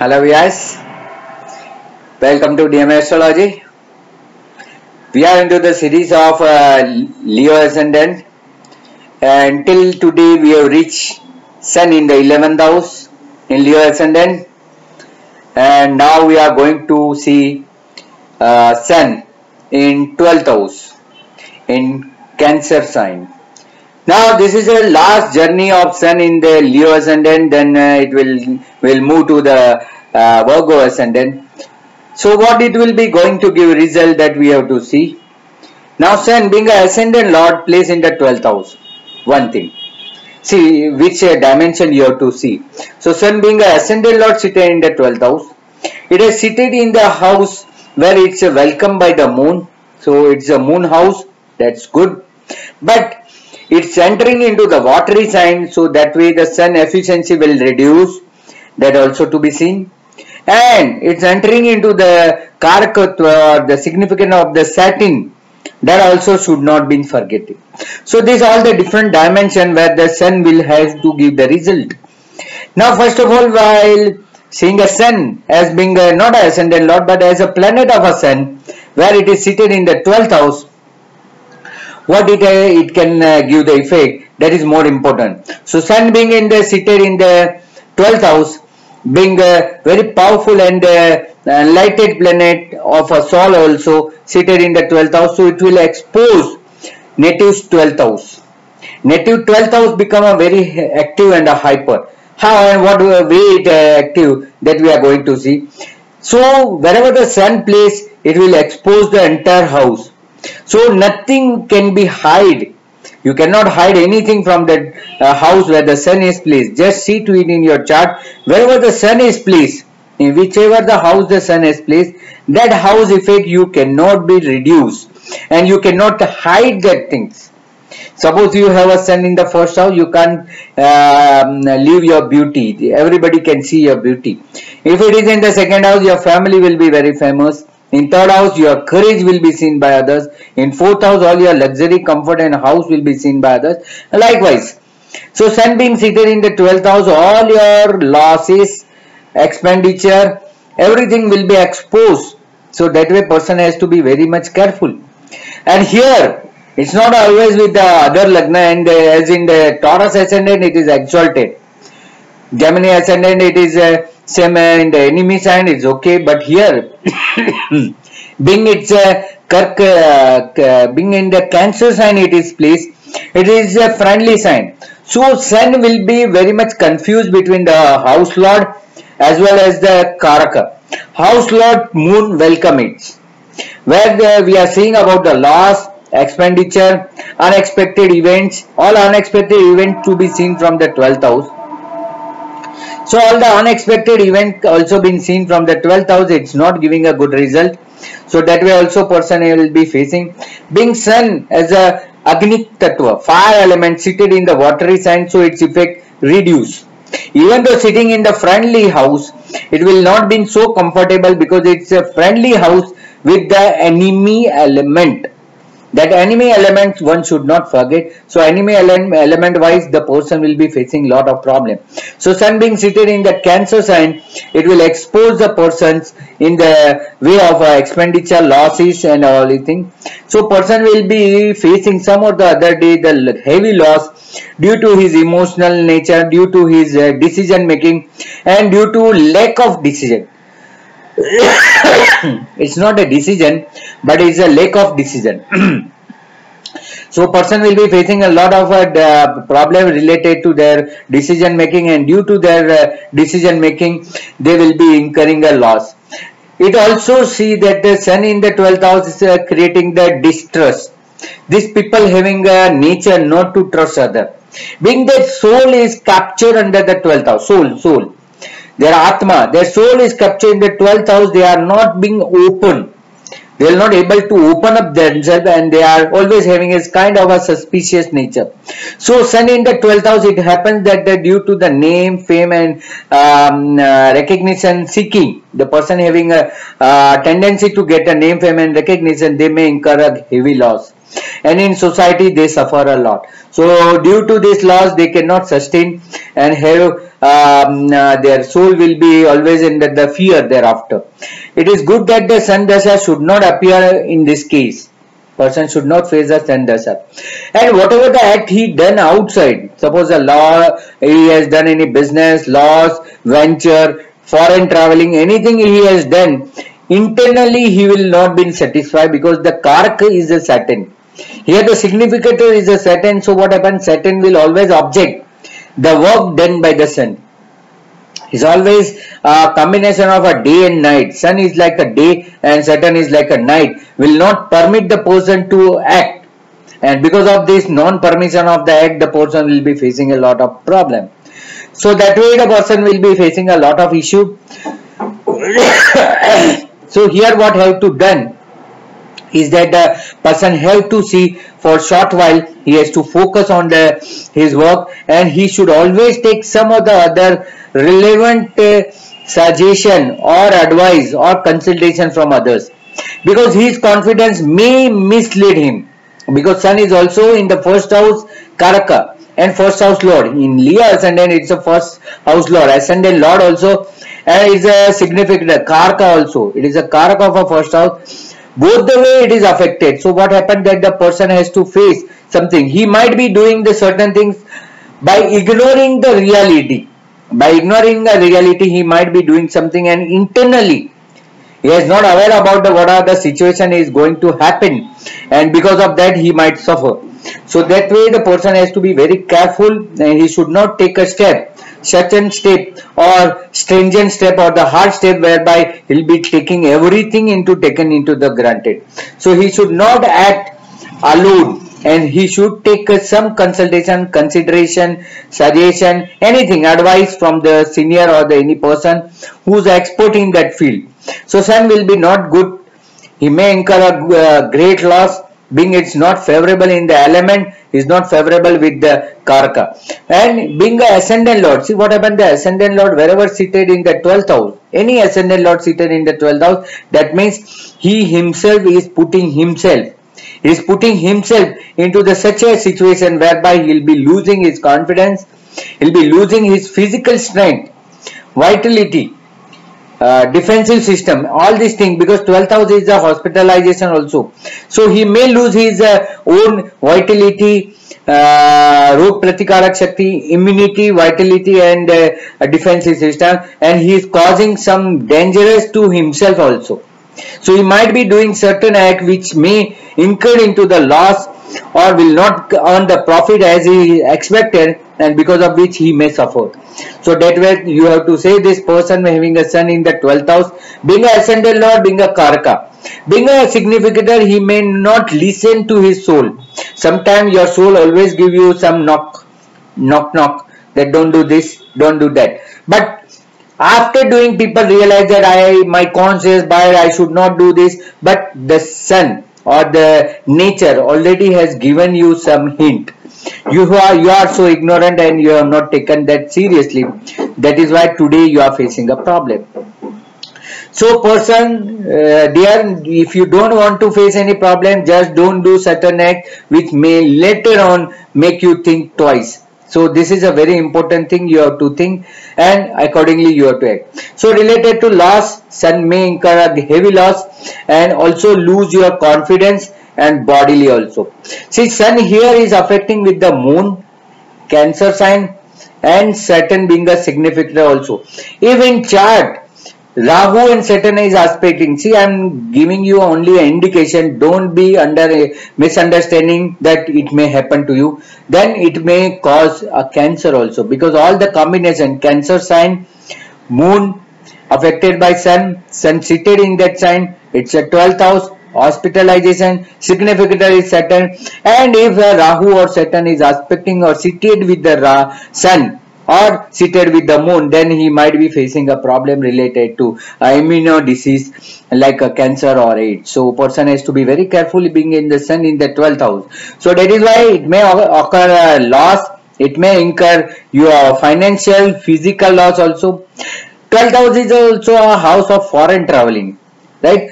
Hello guys, welcome to DMA Astrology. We are into the series of Leo Ascendant. Until today we have reached Sun in the 11th house in Leo Ascendant. And now we are going to see Sun in 12th house in Cancer sign. Now this is the last journey of Sun in the Leo Ascendant, then it will move to the Virgo Ascendant. So what it will be going to give result that we have to see. Now Sun being an Ascendant Lord placed in the 12th house. One thing. See which dimension you have to see. So Sun being an Ascendant Lord seated in the 12th house. It is seated in the house where it's welcomed by the moon. So it's a moon house. That's good. But it's entering into the watery sign, so that way the Sun efficiency will reduce, that also to be seen. And it's entering into the Karaka tattva, the significance of the Saturn, that also should not be forgotten. So these are all the different dimensions where the Sun will have to give the result. Now first of all, while seeing a Sun as being not an ascendant lord but as a planet of a Sun, where it is seated in the 12th house, what it can give the effect, that is more important. So Sun being in the seated in the 12th house, being a very powerful and enlightened planet of a soul also seated in the 12th house, so it will expose native 12th house. Native 12th house become a very active and a hyper. How and what way it active, that we are going to see. So wherever the Sun plays, it will expose the entire house. So nothing can be hide. You cannot hide anything from that house where the Sun is placed. Just see to it in your chart. Wherever the Sun is placed, in whichever the house the Sun is placed, that house effect you cannot be reduced. And you cannot hide that things. Suppose you have a Sun in the first house, you can't leave your beauty. Everybody can see your beauty. If it is in the second house, your family will be very famous. In third house, your courage will be seen by others. In fourth house, all your luxury, comfort and house will be seen by others. Likewise, so Sun being seated in the 12th house, all your losses, expenditure, everything will be exposed. So that way person has to be very much careful. And here, it's not always with the other Lagna, and as in the Taurus ascendant, it is exalted. Gemini ascendant, it is same in the enemy sign, it's okay, but here being it's being in the Cancer sign, it is placed. It is a friendly sign, so Sun will be very much confused between the house lord as well as the Karaka. House lord moon welcome it, where we are seeing about the loss, expenditure, unexpected events, all unexpected events to be seen from the 12th house. So all the unexpected event also been seen from the 12th house, it's not giving a good result. So that way also person will be facing. Being Sun as a Agni tattva, fire element seated in the watery sign, so its effect reduce. Even though sitting in the friendly house, it will not be so comfortable because it's a friendly house with the enemy element. That enemy element one should not forget. So enemy element wise the person will be facing lot of problem. So Sun being seated in the Cancer sign, it will expose the persons in the way of expenditure, losses and all thing. So person will be facing some or the other day the heavy loss due to his emotional nature, due to his decision making and due to lack of decision. It's not a decision, but it's a lack of decision. So person will be facing a lot of problem related to their decision making, and due to their decision making they will be incurring a loss. It also see that the Sun in the 12th house is creating the distrust. These people having a nature not to trust other. Being that soul is captured under the 12th house, soul. Their Atma, their soul is captured in the 12th house, they are not being open. They are not able to open up themselves and they are always having a kind of a suspicious nature. So Sun in the 12th house, it happens that due to the name, fame and recognition seeking, the person having a tendency to get a name, fame and recognition, they may incur a heavy loss. and in society they suffer a lot. So due to this loss they cannot sustain and have their soul will be always in the fear thereafter. It is good that the sun dasha should not appear in this case. Person should not face the sun dasha. And whatever the act he done outside, suppose a law, he has done any business, loss, venture, foreign traveling, anything he has done, internally he will not be satisfied because the Karaka is a Saturn. Here the significator is a Saturn. So what happens? Saturn will always object the work done by the sun. Is always a combination of a day and night. Sun is like a day and Saturn is like a night. Will not permit the person to act, and because of this non-permission of the act, the person will be facing a lot of problem. So that way the person will be facing a lot of issue. So here what have to done is that the person have to see for a short while, he has to focus on his work, and he should always take some of the other relevant suggestion or advice or consultation from others, because his confidence may mislead him, because sun is also in the first house Karaka and first house lord. In Leo ascendant it's a first house lord, ascendant lord also, and it's a significant Karaka also. It is a Karaka of a first house. Both the way it is affected. So what happened that the person has to face something. He might be doing the certain things by ignoring the reality. By ignoring the reality, he might be doing something, and internally he is not aware about what are the situation is going to happen, and because of that he might suffer. So that way the person has to be very careful, and he should not take a step, certain step or stringent step or the hard step, whereby he will be taking everything taken into the granted. So he should not act alone, and he should take some consultation, consideration, suggestion, anything, advice from the senior or the any person who is expert in that field. So sun will be not good. He may incur a great loss, being it's not favorable in the element, is not favorable with the Karaka. And being the ascendant lord, see what happened, the ascendant lord wherever seated in the 12th house, any ascendant lord seated in the 12th house, that means he himself is putting himself. He is putting himself into the such a situation whereby he will be losing his confidence, he will be losing his physical strength, vitality, defensive system, all these things, because 12th house is the hospitalization also. So he may lose his own vitality, roop pratikarak shakti, immunity, vitality and defensive system, and he is causing some dangerous to himself also. So he might be doing certain act which may incur into the loss or will not earn the profit as he expected, and because of which he may suffer. So that way you have to say this person having a sun in the 12th house, being an ascendant lord, being a Karaka, being a significator, he may not listen to his soul. Sometimes your soul always give you some knock, that don't do this, don't do that. But after doing, people realize that my conscious bias, I should not do this, but the sun or the nature already has given you some hint. You are so ignorant and you have not taken that seriously. That is why today you are facing a problem. So person, dear, if you don't want to face any problem, just don't do certain act which may later on make you think twice. So this is a very important thing you have to think, and accordingly you have to act. So related to loss, sun may incur a heavy loss and also lose your confidence and bodily also. See, sun here is affecting with the moon, Cancer sign, and Saturn being a significator also. Even chart, Rahu and Saturn is aspecting. See, I am giving you only an indication. Don't be under a misunderstanding that it may happen to you. Then it may cause a cancer also, because all the combination, Cancer sign, moon affected by sun, sun seated in that sign, it's a 12th house, hospitalization, significator is Saturn, and if Rahu or Saturn is aspecting or seated with the sun, or seated with the moon, then he might be facing a problem related to immune disease like a cancer or AIDS. So person has to be very careful being in the sun in the 12th house. So that is why it may occur a loss, it may incur your financial, physical loss also. 12th house is also a house of foreign traveling, right?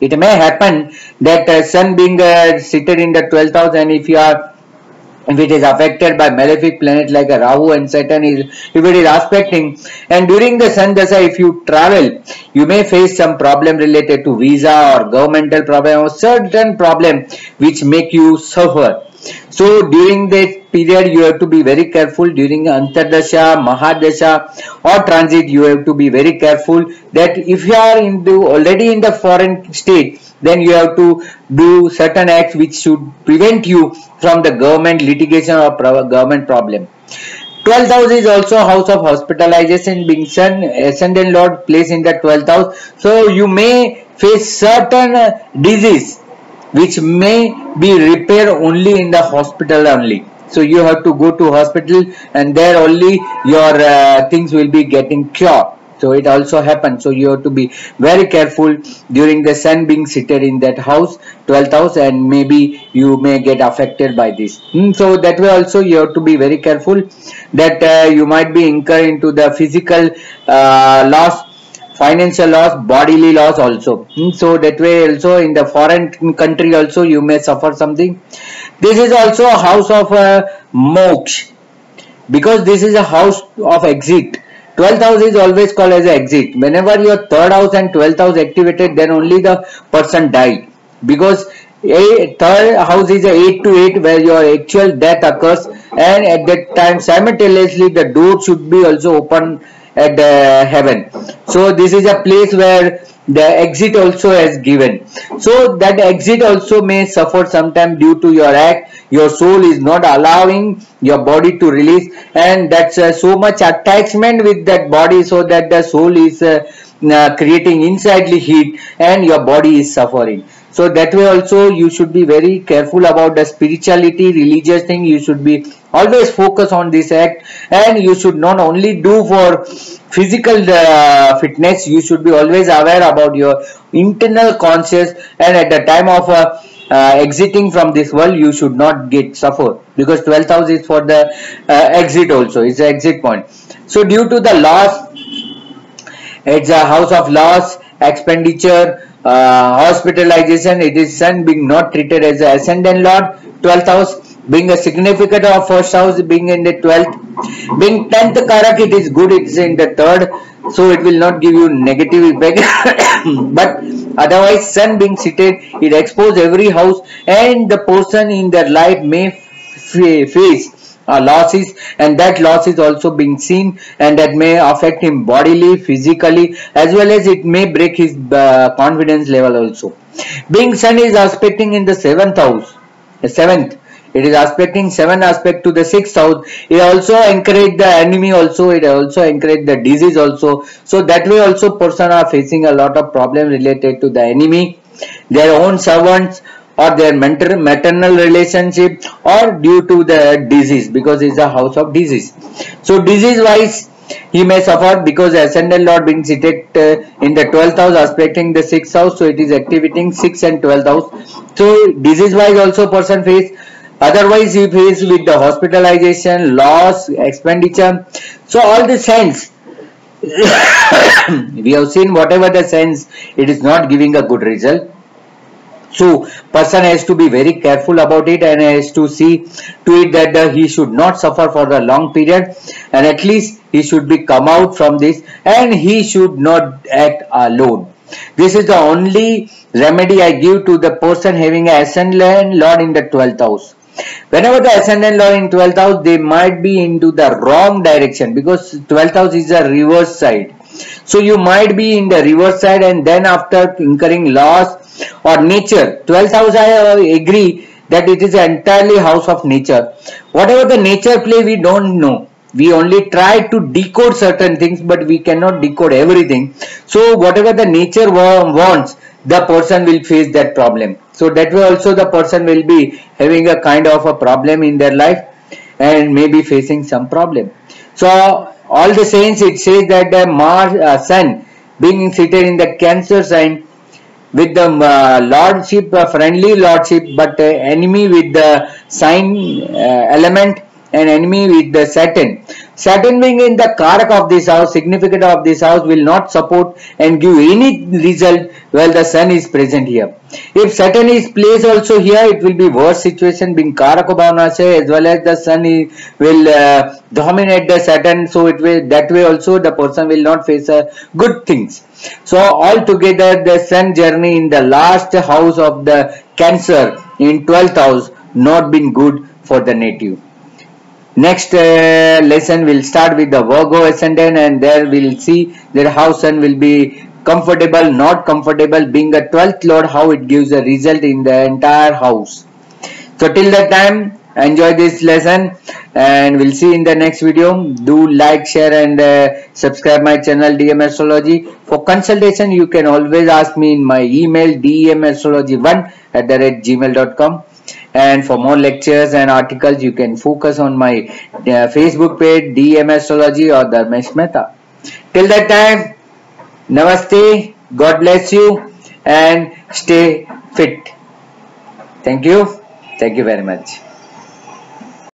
It may happen that sun being seated in the 12th house, and if it is affected by malefic planet like Rahu and Saturn, if it is aspecting, and during the sun dasa, if you travel, you may face some problem related to visa or governmental problem or certain problem which make you suffer. So during that period, you have to be very careful. During Antardasha, Mahadasha or transit, you have to be very careful that if you are already in the foreign state, then you have to do certain acts which should prevent you from the government litigation or government problem. 12th house is also house of hospitalization, being sun, ascendant lord placed in the 12th house. So you may face certain disease which may be repaired only in the hospital only. So you have to go to hospital, and there only your things will be getting cured. So it also happens. So you have to be very careful during the sun being seated in that house, 12th house, and maybe you may get affected by this. So that way also you have to be very careful that you might be incurred into the physical loss, financial loss, bodily loss also. So that way also in the foreign country also you may suffer something. This is also a house of moksha, because this is a house of exit. 12th house is always called as an exit. Whenever your 3rd house and 12th house activated, then only the person died. Because 3rd house is a 8 to 8 where your actual death occurs, and at that time simultaneously the door should be also open at heaven. So this is a place where the exit also has given. So that exit also may suffer sometime due to your act. Your soul is not allowing your body to release, and that's so much attachment with that body, so that the soul is creating insidely heat and your body is suffering. So that way also you should be very careful about the spirituality, religious thing. You should be always focus on this act, and you should not only do for physical fitness, you should be always aware about your internal conscious, and at the time of exiting from this world, you should not get suffer, because 12th house is for the exit also. It's an exit point. So due to the loss, it's a house of loss, expenditure, hospitalization. It is sun being not treated as an ascendant lord, 12th house being a significant of 1st house being in the 12th, being 10th Karaka, it is good, it's in the 3rd. So it will not give you negative effect. But otherwise sun being seated, it exposes every house, and the person in their life may face losses, and that loss is also being seen, and that may affect him bodily, physically, as well as it may break his confidence level also. Being sun is aspecting in the 7th house, the 7th. It is aspecting 7 aspect to the 6th house. It also encourage the enemy also. It also encourage the disease also. So that way also person are facing a lot of problem related to the enemy, their own servants, or their maternal relationship, or due to the disease, because it is a house of disease. So disease wise, he may suffer, because ascendant lord being seated in the 12th house aspecting the 6th house. So it is activating 6th and 12th house. So disease wise also person face. Otherwise he faced with the hospitalization, loss, expenditure. So all the sense we have seen, whatever the sense, it is not giving a good result. So person has to be very careful about it, and has to see to it that he should not suffer for the long period, and at least he should be come out from this, and he should not act alone. This is the only remedy I give to the person having an ascendant lord in the 12th house. Whenever the ascendant lord in 12th house, they might be into the wrong direction, because 12th house is the reverse side. So you might be in the reverse side, and then after incurring loss or nature. 12th house, I agree that it is entirely house of nature. Whatever the nature play, we don't know. We only try to decode certain things, but we cannot decode everything. So whatever the nature wants, the person will face that problem. So that way also the person will be having a kind of a problem in their life, and maybe facing some problem. So all the saints, it says that the sun being seated in the Cancer sign, with the lordship, friendly lordship, but enemy with the sign element, an enemy with the Saturn. Saturn being in the Karaka of this house, significant of this house, will not support and give any result while the Sun is present here. If Saturn is placed also here, it will be worse situation, being Karaka Bhavnasha, as well as the Sun will dominate the Saturn. So it will, that way also the person will not face good things. So altogether the Sun journey in the last house of the Cancer in 12th house not been good for the native. Next lesson will start with the Virgo ascendant, and there we'll see that how Sun will be comfortable, not comfortable, being a 12th lord, how it gives a result in the entire house. So till that time, enjoy this lesson and we'll see in the next video. Do like, share and subscribe my channel DMA Astrology. For consultation, you can always ask me in my email dmastrology1@gmail.com. And for more lectures and articles, you can focus on my Facebook page DMA Astrology or Dharmesh Mehta. Till that time, Namaste, God bless you and stay fit. Thank you very much.